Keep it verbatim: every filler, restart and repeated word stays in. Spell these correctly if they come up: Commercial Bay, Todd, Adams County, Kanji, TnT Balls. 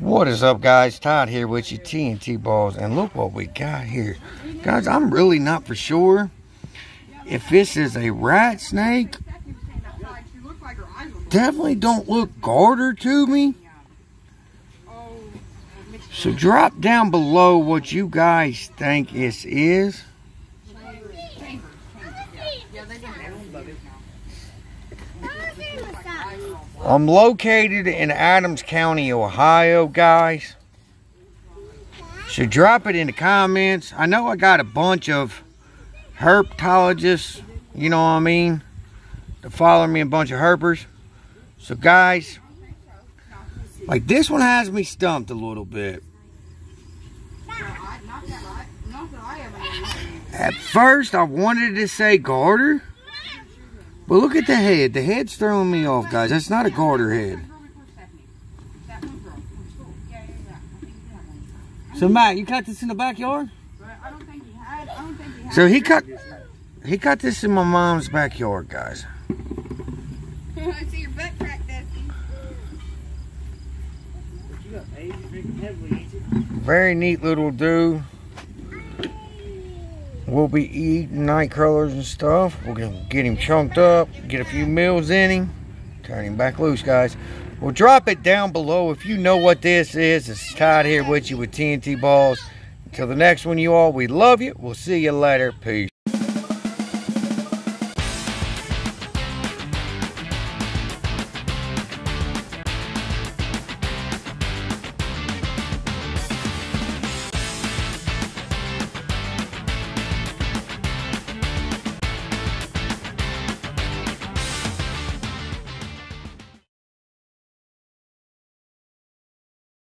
What is up, guys? Todd here with you, T N T Balls, and look what we got here. Guys, I'm really not for sure if this is a rat snake. Definitely don't look garter to me. So drop down below what you guys think this is. I'm located in Adams County, Ohio, guys. So drop it in the comments. I know I got a bunch of herpetologists, you know what I mean, to follow me, a bunch of herpers. So guys, like this one has me stumped a little bit. At first I wanted to say garter. But look at the head. The head's throwing me off, guys. That's not a garter head. So, Matt, you cut this in the backyard? So, he cut, he cut this in my mom's backyard, guys. I see your butt crack, Dusty. Very neat little dude. We'll be eating night crawlers and stuff. We're going to get him chunked up, get a few meals in him, turn him back loose, guys. We'll drop it down below if you know what this is. It's Todd here with you with T N T Balls. Until the next one, you all, we love you. We'll see you later. Peace.